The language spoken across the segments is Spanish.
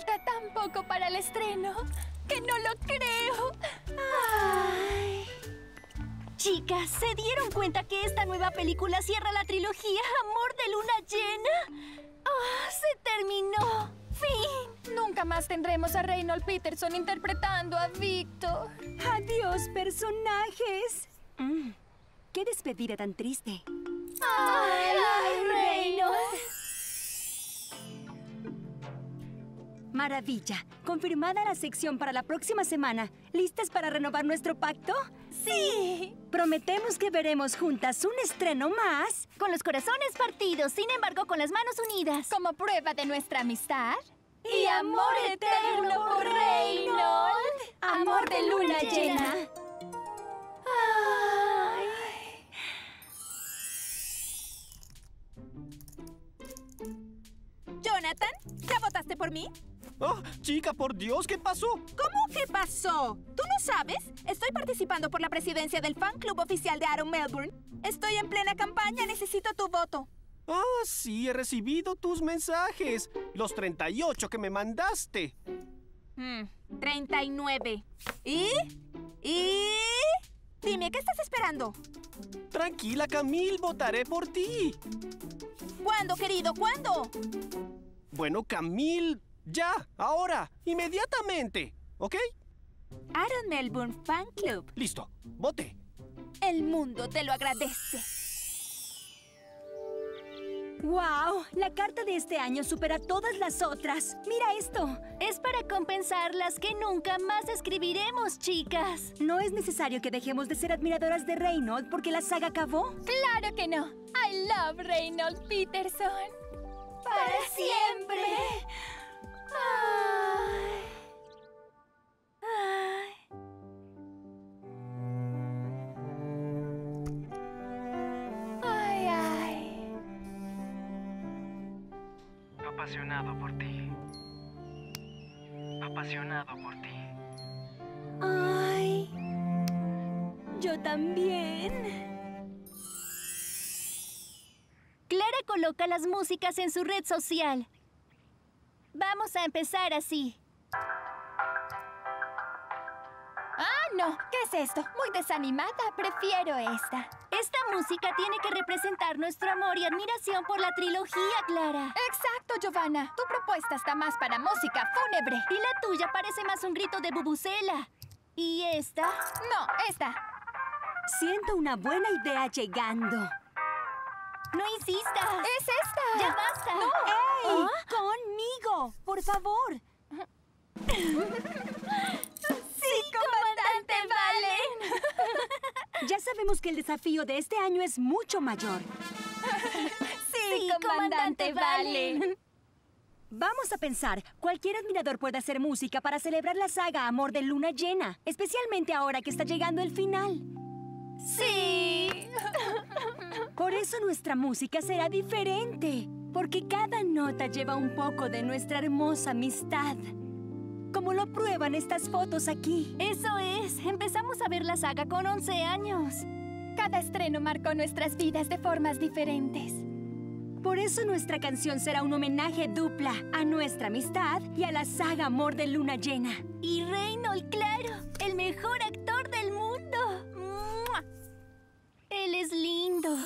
falta tan poco para el estreno que no lo creo. Ay. Chicas, ¿se dieron cuenta que esta nueva película cierra la trilogía Amor de Luna Llena? ¡Ah, se terminó! ¡Fin! Nunca más tendremos a Reynold Peterson interpretando a Víctor. ¡Adiós, personajes! ¡Qué despedida tan triste! ¡Ay, ay, Reynold! Maravilla. Confirmada la sección para la próxima semana. ¿Listas para renovar nuestro pacto? ¡Sí! Prometemos que veremos juntas un estreno más. Con los corazones partidos, sin embargo, con las manos unidas. Como prueba de nuestra amistad. Y amor eterno por Reynold. Amor de luna llena. Ay. Jonathan, ¿ya votaste por mí? Oh, chica, por Dios, ¿qué pasó? ¿Cómo que pasó? ¿Tú no sabes? Estoy participando por la presidencia del fan club oficial de Aaron Melbourne. Estoy en plena campaña, necesito tu voto. Ah, oh, sí, he recibido tus mensajes. Los 38 que me mandaste. 39. ¿Y? Dime, ¿qué estás esperando? Tranquila, Camille, votaré por ti. ¿Cuándo, querido? ¿Cuándo? Bueno, Camille... ¡Ya! ¡Ahora! ¡Inmediatamente! ¿Ok? Aaron Melbourne Fan Club. Listo. ¡Vote! El mundo te lo agradece. ¡Wow! La carta de este año supera todas las otras. ¡Mira esto! Es para compensar las que nunca más escribiremos, chicas. No es necesario que dejemos de ser admiradoras de Reynold porque la saga acabó. ¡Claro que no! ¡I love Reynold Peterson! ¡Para siempre! Ay. Ay. Ay, ay. Apasionado por ti. Apasionado por ti. Ay. Yo también. Clara coloca las músicas en su red social. Vamos a empezar así. ¡Ah, no! ¿Qué es esto? Muy desanimada. Prefiero esta. Esta música tiene que representar nuestro amor y admiración por la trilogía, Clara. Exacto, Giovanna. Tu propuesta está más para música fúnebre. Y la tuya parece más un grito de bubucela. ¿Y esta? No, esta. Siento una buena idea llegando. ¡No insistas! ¡Es esta! ¡Ya basta! ¡No! ¡Ey! ¿Ah? ¡Conmigo! ¡Por favor! ¡Sí, comandante Vale! Ya sabemos que el desafío de este año es mucho mayor. ¡Sí, comandante Vale! Vamos a pensar. Cualquier admirador puede hacer música para celebrar la saga Amor de Luna Llena. Especialmente ahora que está llegando el final. ¡Sí! Por eso nuestra música será diferente, porque cada nota lleva un poco de nuestra hermosa amistad. Como lo prueban estas fotos aquí. ¡Eso es! Empezamos a ver la saga con 11 años. Cada estreno marcó nuestras vidas de formas diferentes. Por eso nuestra canción será un homenaje dupla a nuestra amistad y a la saga Amor de Luna Llena. Y Reynold, claro, el mejor actor del mundo. Él es lindo.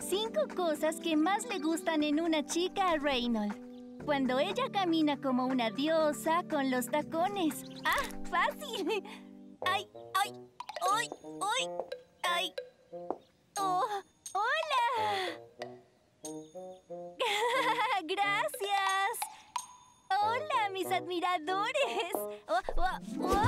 5 cosas que más le gustan en una chica a Reynold. Cuando ella camina como una diosa con los tacones. ¡Ah, fácil! ¡Ay, ay, ay, ay, ay! ¡Oh, hola! ¡Gracias! ¡Hola, mis admiradores! ¡Oh, oh, oh!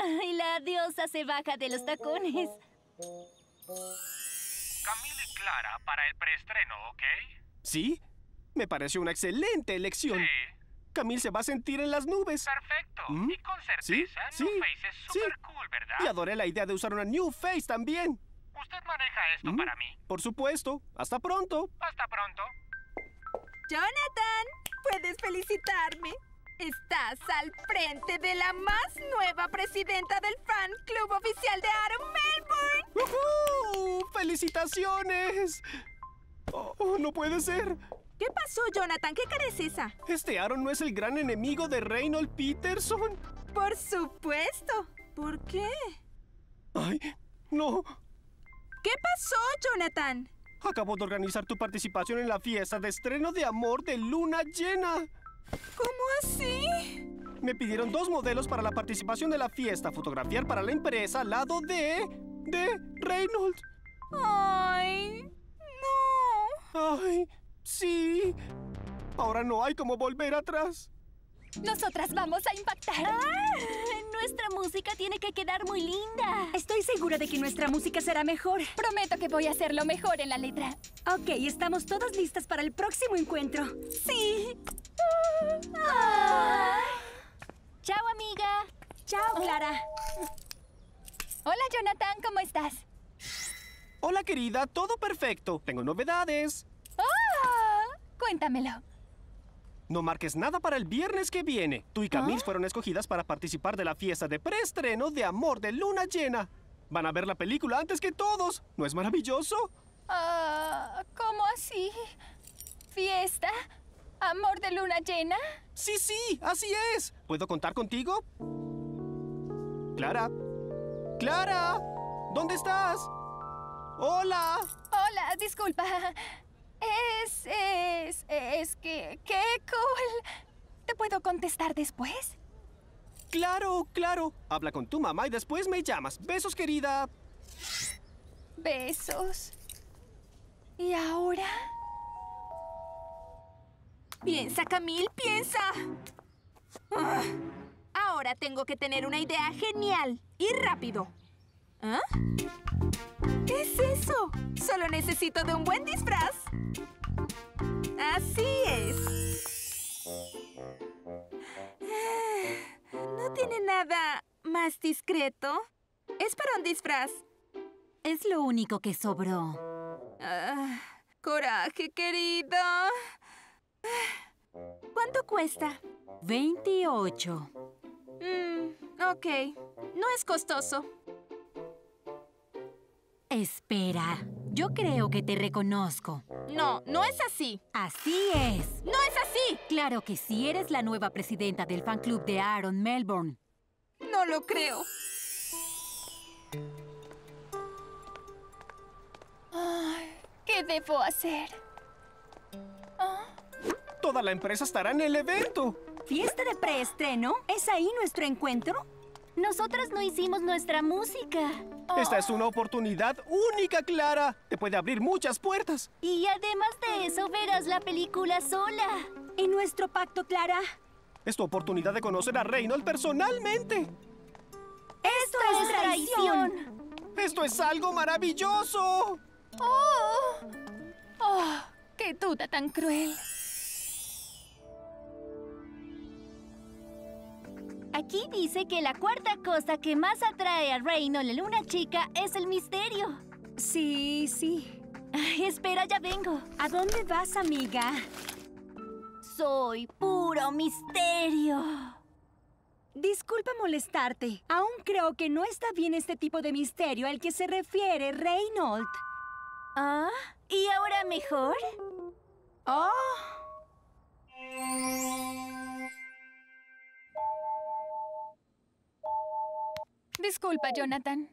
Ay, la diosa se baja de los tacones. Camille y Clara para el preestreno, ¿ok? Sí, me pareció una excelente elección. Sí. Camille se va a sentir en las nubes. Perfecto. ¿Mm? Y con certeza, ¿sí? New Face es súper cool, ¿verdad? Y adoré la idea de usar una New Face también. ¿Usted maneja esto para mí? Por supuesto. Hasta pronto. Hasta pronto. Jonathan, puedes felicitarme. Estás al frente de la más nueva presidenta del fan club oficial de Aaron Melbourne. ¡Felicitaciones! ¡Oh, no puede ser! ¿Qué pasó, Jonathan? ¿Qué cara es esa? ¿Este Aaron no es el gran enemigo de Reynold Peterson? ¡Por supuesto! ¿Por qué? ¡Ay, no! ¿Qué pasó, Jonathan? Acabo de organizar tu participación en la fiesta de estreno de Amor de Luna Llena. ¿Cómo así? Me pidieron 2 modelos para la participación de la fiesta. Fotografiar para la empresa al lado de Reynold. ¡Ay! ¡No! ¡Ay! ¡Sí! Ahora no hay como volver atrás. ¡Nosotras vamos a impactar! ¡Ah! Nuestra música tiene que quedar muy linda. Estoy segura de que nuestra música será mejor. Prometo que voy a hacerlo mejor en la letra. Ok, estamos todas listas para el próximo encuentro. ¡Sí! Ah. ¡Chao, amiga! ¡Chao, Clara! Hola, Jonathan, ¿cómo estás? Hola, querida, todo perfecto. Tengo novedades. ¡Oh! Cuéntamelo. No marques nada para el viernes que viene. Tú y Camille fueron escogidas para participar de la fiesta de preestreno de Amor de Luna Llena. Van a ver la película antes que todos. ¿No es maravilloso? ¿Cómo así? ¿Fiesta? ¿Amor de Luna Llena? Sí, sí, así es. ¿Puedo contar contigo? Clara. ¡Clara! ¿Dónde estás? ¡Hola! Hola, disculpa. Es que... ¡Qué cool! ¿Te puedo contestar después? ¡Claro, claro! Habla con tu mamá y después me llamas. Besos, querida. Besos. ¿Y ahora? Piensa, Camille, piensa. Ahora tengo que tener una idea genial y rápido. ¿Ah? ¿Qué es eso? Solo necesito de un buen disfraz. Así es. ¿No tiene nada más discreto? Es para un disfraz. Es lo único que sobró. Coraje, querido. ¿Cuánto cuesta? 28. Ok. No es costoso. Espera. Yo creo que te reconozco. No, no es así. Así es. ¡No es así! Claro que sí, eres la nueva presidenta del fan club de Aaron Melbourne. No lo creo. ¿Qué debo hacer? Toda la empresa estará en el evento. ¿Fiesta de preestreno? ¿Es ahí nuestro encuentro? Nosotras no hicimos nuestra música. Esta es una oportunidad única, Clara. Te puede abrir muchas puertas. Y además de eso, verás la película sola. ¿En nuestro pacto, Clara? Es tu oportunidad de conocer a Reynold personalmente. ¡Esto es traición! ¡Esto es algo maravilloso! ¡Oh! ¡Qué duda tan cruel! Aquí dice que la cuarta cosa que más atrae a Reynold en una chica es el misterio. Sí, sí. Ay, espera, ya vengo. ¿A dónde vas, amiga? Soy puro misterio. Disculpa molestarte. Aún creo que no está bien este tipo de misterio al que se refiere Reynold. ¿Ah? ¿Y ahora mejor? Disculpa, Jonathan.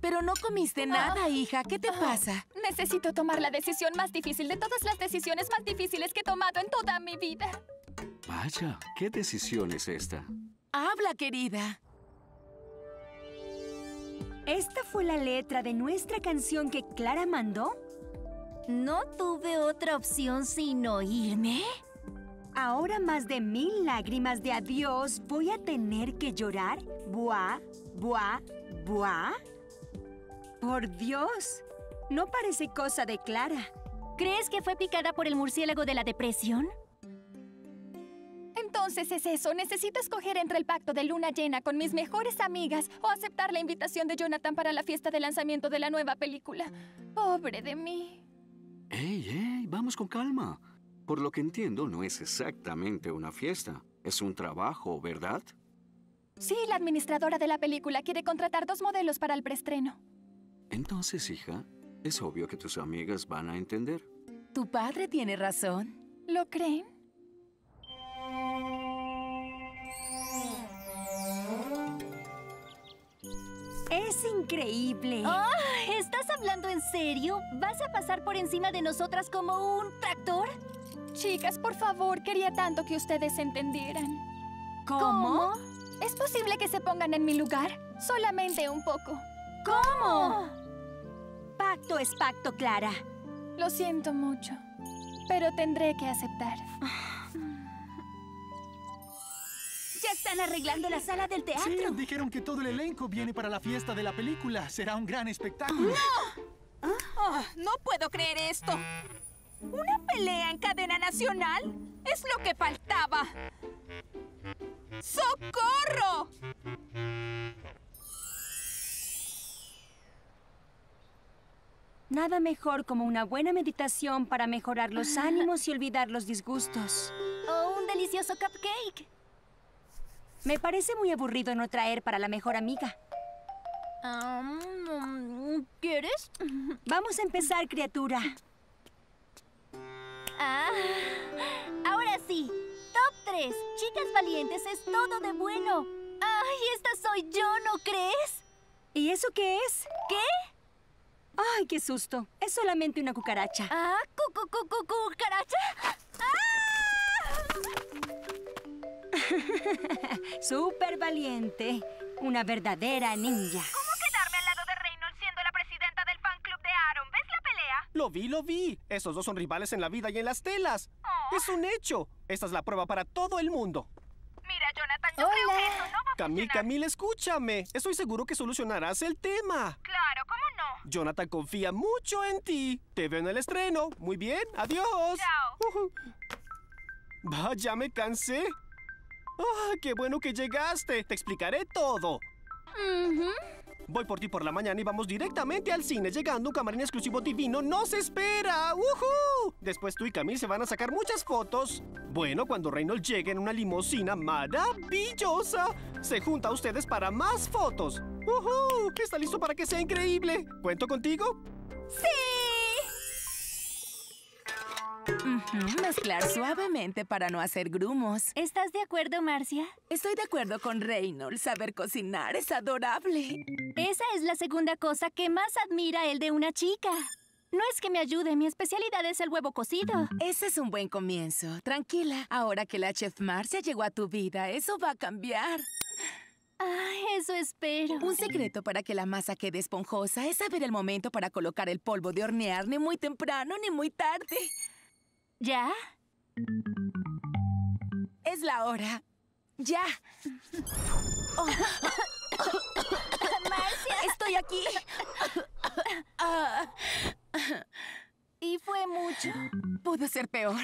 Pero no comiste nada, hija. ¿Qué te pasa? Necesito tomar la decisión más difícil de todas las decisiones más difíciles que he tomado en toda mi vida. Vaya, ¿qué decisión es esta? Habla, querida. ¿Esta fue la letra de nuestra canción que Clara mandó? No tuve otra opción sino irme. Ahora más de 1000 lágrimas de adiós voy a tener que llorar. Buah, buah, buah. Por Dios, no parece cosa de Clara. ¿Crees que fue picada por el murciélago de la depresión? Entonces es eso. Necesito escoger entre el pacto de Luna Llena con mis mejores amigas o aceptar la invitación de Jonathan para la fiesta de lanzamiento de la nueva película. Pobre de mí. ¡Ey! Vamos con calma. Por lo que entiendo, no es exactamente una fiesta. Es un trabajo, ¿verdad? Sí, la administradora de la película quiere contratar 2 modelos para el preestreno. Entonces, hija, Es obvio que tus amigas van a entender. Tu padre tiene razón. ¿Lo creen? ¡Es increíble! ¡Oh! ¿Estás hablando en serio? ¿Vas a pasar por encima de nosotras como un tractor? Chicas, por favor, quería tanto que ustedes entendieran. ¿Cómo? ¿Es posible que se pongan en mi lugar? Solamente un poco. ¿Cómo? Pacto es pacto, Clara. Lo siento mucho, pero tendré que aceptar. ¡Ya están arreglando la sala del teatro! Sí, dijeron que todo el elenco viene para la fiesta de la película. Será un gran espectáculo. ¡No! ¿Ah? Oh, no puedo creer esto. ¿Una pelea en cadena nacional? ¡Es lo que faltaba! ¡Socorro! Nada mejor como una buena meditación para mejorar los ánimos y olvidar los disgustos. O un delicioso cupcake. Me parece muy aburrido no traer para la mejor amiga. ¿Quieres? Vamos a empezar, criatura. Ah, ahora sí. Top 3. Chicas valientes es todo de bueno. ¡Ay, esta soy yo! ¿No crees? ¿Y eso qué es? ¿Qué? ¡Ay, qué susto! Es solamente una cucaracha. ¿Ah? ¿Cucaracha? ¡Ah! Súper valiente. Una verdadera ninja. ¿Cómo quedarme al lado de Reynold siendo la presidenta del fan club de Aaron? ¿Ves la pelea? ¡Lo vi! Esos dos son rivales en la vida y en las telas. Oh. ¡Es un hecho! Esta es la prueba para todo el mundo. Mira, Jonathan, yo creo que eso no va a funcionar. Camille, escúchame. Estoy seguro que solucionarás el tema. Claro, ¿cómo no? Jonathan confía mucho en ti. Te veo en el estreno. Muy bien, adiós. Chao. Vaya, me cansé. ¡Qué bueno que llegaste! Te explicaré todo. Voy por ti por la mañana y vamos directamente al cine. Llegando, un camarín exclusivo divino nos espera. Después tú y Camille se van a sacar muchas fotos. Bueno, cuando Reynold llegue en una limusina maravillosa, se junta a ustedes para más fotos. ¿Está listo para que sea increíble? ¿Cuento contigo? ¡Sí! Mezclar suavemente para no hacer grumos. ¿Estás de acuerdo, Marcia? Estoy de acuerdo con Reynold. Saber cocinar es adorable. Esa es la segunda cosa que más admira él de una chica. No es que me ayude, mi especialidad es el huevo cocido. Ese es un buen comienzo. Tranquila, ahora que la chef Marcia llegó a tu vida, eso va a cambiar. Ay, eso espero. Un secreto para que la masa quede esponjosa es saber el momento para colocar el polvo de hornear, ni muy temprano ni muy tarde. ¿Ya? Es la hora. ¡Ya! Oh. ¡Marcia! ¡Estoy aquí! ¿Y fue mucho? Pudo ser peor.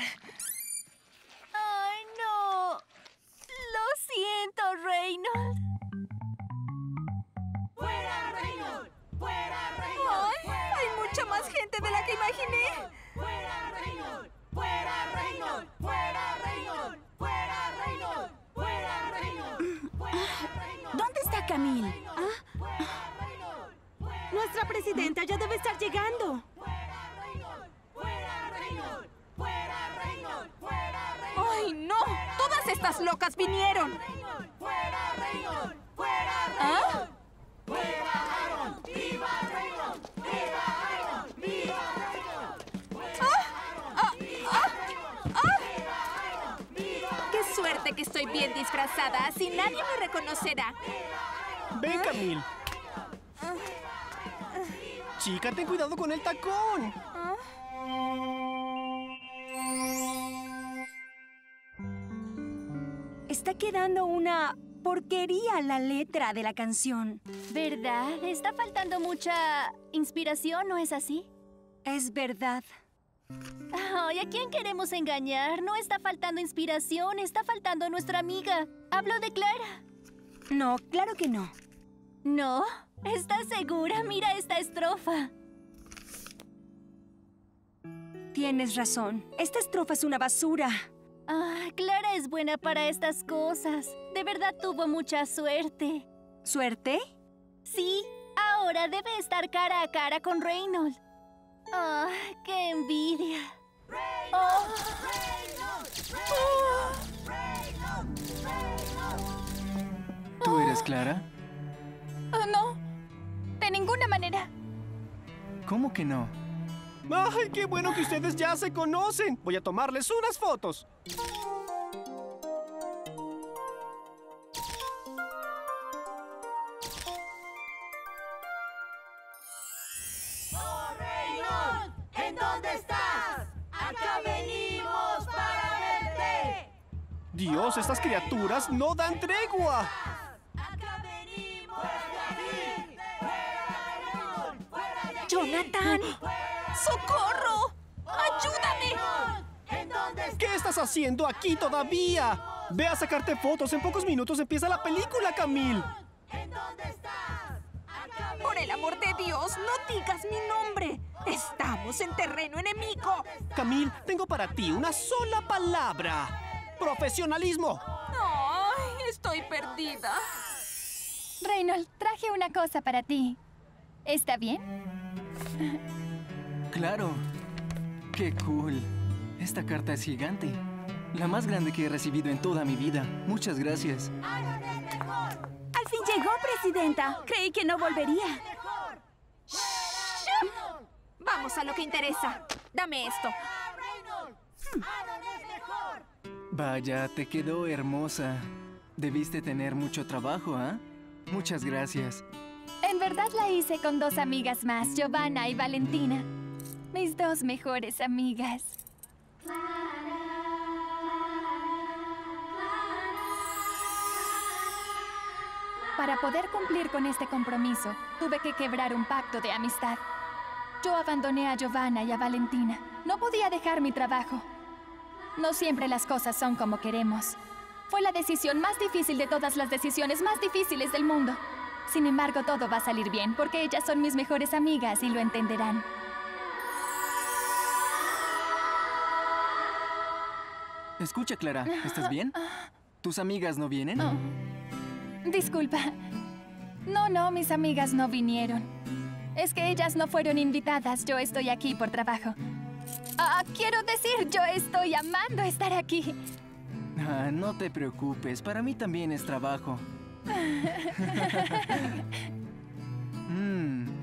¡Ay, no! ¡Lo siento, Reynold! ¡Fuera, Reynold! ¡Fuera, Reynold! ¡Ay! ¡Hay mucha más gente de la que imaginé! ¡Fuera, Reynold! ¡Fuera, Reynold! ¡Fuera, Reynold! ¡Fuera, Reynold! ¡Fuera, Reynold! ¿Dónde está Camille? Nuestra presidenta ya debe estar llegando. ¡Fuera, Reynold! ¡Fuera, Reynold! ¡Fuera, Reynold! ¡Fuera, Reynold! ¡Ay, no! ¡Todas estas locas vinieron! ¡Fuera, Reynold! ¡Fuera, Reynold! ¡Fuera, Aaron! ¡Viva Reynold! ¡Viva Aaron! ¡Viva Reynold! ¡Qué suerte que estoy bien disfrazada! Así nadie me reconocerá. Ven, Camille. Chica, ten cuidado con el tacón. Está quedando una porquería la letra de la canción. ¿Verdad? Está faltando mucha inspiración, ¿no es así? Es verdad. Ay, ¿a quién queremos engañar? No está faltando inspiración, está faltando nuestra amiga. Hablo de Clara. No, claro que no. ¿No? ¿Estás segura? Mira esta estrofa. Tienes razón. Esta estrofa es una basura. Ah, Clara es buena para estas cosas. De verdad tuvo mucha suerte. ¿Suerte? Sí. Ahora debe estar cara a cara con Reynold. ¡Ah, qué envidia! ¡Oh! ¿Tú eres Clara? Oh, no, de ninguna manera. ¿Cómo que no? ¡Ay, qué bueno que ustedes ya se conocen! Voy a tomarles unas fotos. Dios, estas criaturas no dan tregua. Acá venimos a vivir. ¡Jonathan! ¡Socorro! ¡Ayúdame! ¿Qué estás haciendo aquí todavía? Ve a sacarte fotos. En pocos minutos empieza la película, Camille. ¿En dónde estás? Por el amor de Dios, no digas mi nombre. Estamos en terreno enemigo. Camille, tengo para ti una sola palabra. ¡Profesionalismo! ¡Ay, estoy perdida! Reynold, traje una cosa para ti. ¿Está bien? ¡Claro! ¡Qué cool! Esta carta es gigante. La más grande que he recibido en toda mi vida. Muchas gracias. ¡Al fin llegó, Presidenta! Creí que no volvería. ¡Vamos a lo que interesa! ¡Dame esto! Vaya, te quedó hermosa. Debiste tener mucho trabajo, ¿ah? Muchas gracias. En verdad la hice con dos amigas más, Giovanna y Valentina. Mis dos mejores amigas. Para poder cumplir con este compromiso, tuve que quebrar un pacto de amistad. Yo abandoné a Giovanna y a Valentina. No podía dejar mi trabajo. No siempre las cosas son como queremos. Fue la decisión más difícil de todas las decisiones más difíciles del mundo. Sin embargo, todo va a salir bien, porque ellas son mis mejores amigas y lo entenderán. Escucha, Clara, ¿estás bien? ¿Tus amigas no vienen? Oh. Disculpa. No, mis amigas no vinieron. Es que ellas no fueron invitadas. Yo estoy aquí por trabajo. Quiero decir, yo estoy amando estar aquí. No te preocupes, para mí también es trabajo.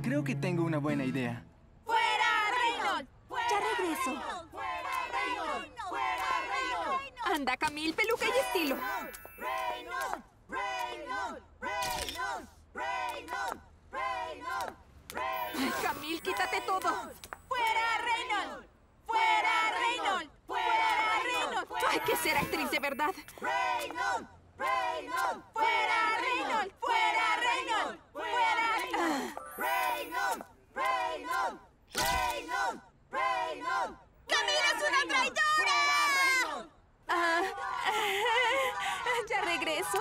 Creo que tengo una buena idea. ¡Fuera, Reynold! ¡Ya regreso! ¡Fuera, Reynold! ¡Fuera, Reynold! Anda, Camille, peluca y estilo. ¡Reynold! ¡Reynold! ¡Reynold! ¡Reynold! ¡Reynold! ¡Reynold! Camille, quítate todo. ¡Fuera, Reynold! ¡Fuera, Reynold! ¡Fuera, Reynold! ¡Hay que ser actriz de verdad! ¡Reynold! ¡Reynold! ¡Fuera, Reynold! ¡Fuera, Reynold! ¡Fuera, Reynold! ¡Reynold! ¡Reynold! ¡Reynold! ¡Camila es una traidora! Ya regreso.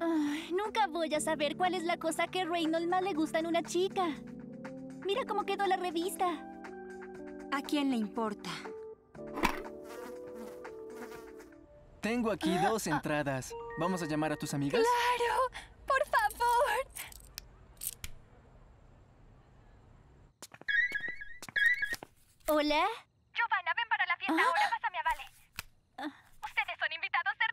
Ay, nunca voy a saber cuál es la cosa que a Reynold más le gusta en una chica. Mira cómo quedó la revista. ¿A quién le importa? Tengo aquí dos entradas. ¿Vamos a llamar a tus amigas? ¡Claro! ¡Por favor! ¿Hola? Giovanna, ven para la fiesta ahora. Pásame a Vale. Ustedes son invitados de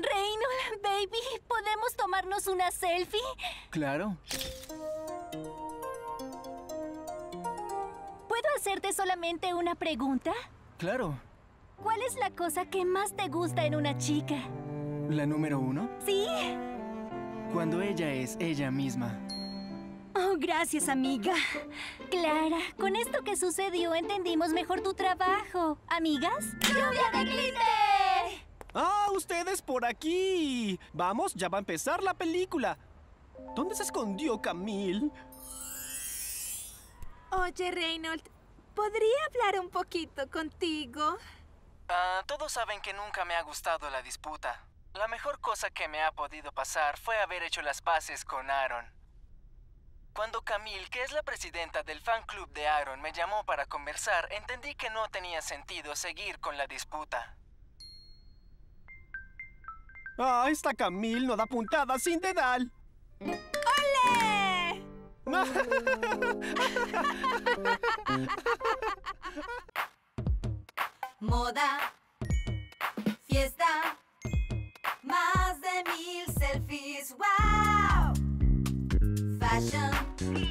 Reynold. ¡Vengan! Reynold, baby, ¿podemos tomarnos una selfie? Claro. ¿Puedo hacerte solamente una pregunta? Claro. ¿Cuál es la cosa que más te gusta en una chica? ¿La número uno? Sí. Cuando ella es ella misma. Oh, gracias, amiga. Clara, con esto que sucedió entendimos mejor tu trabajo. ¿Amigas? ¡Lluvia de glitter! ¡Ah, ustedes por aquí! Vamos, ya va a empezar la película. ¿Dónde se escondió Camille? Oye, Reynold, ¿podría hablar un poquito contigo? Todos saben que nunca me ha gustado la disputa. La mejor cosa que me ha podido pasar fue haber hecho las paces con Aaron. Cuando Cuando Camille, que es la presidenta del fan club de Aaron, me llamó para conversar, entendí que no tenía sentido seguir con la disputa. Ah, esta Camille no da puntada sin dedal. ¡Ole! Moda, fiesta, más de 1000 selfies, wow. Fashion.